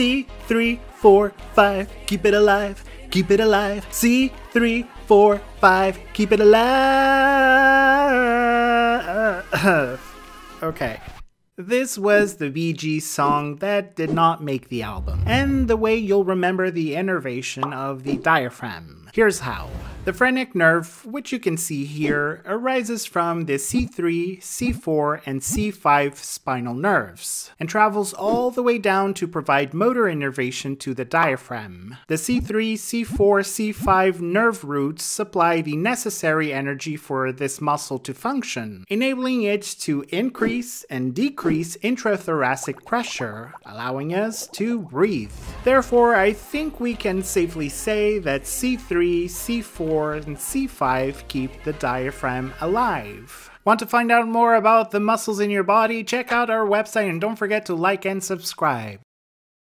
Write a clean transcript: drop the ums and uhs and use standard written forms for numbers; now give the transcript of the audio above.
C3, 4, 5, keep it alive, keep it alive. C3, 4, 5, keep it alive. Okay. This was the Bee Gees song that did not make the album, and the way you'll remember the innervation of the diaphragm. Here's how. The phrenic nerve, which you can see here, arises from the C3, C4, and C5 spinal nerves, and travels all the way down to provide motor innervation to the diaphragm. The C3, C4, C5 nerve roots supply the necessary energy for this muscle to function, enabling it to increase and decrease intrathoracic pressure, allowing us to breathe. Therefore, I think we can safely say that C3, C4, and C5 keep the diaphragm alive. Want to find out more about the muscles in your body? Check out our website and don't forget to like and subscribe.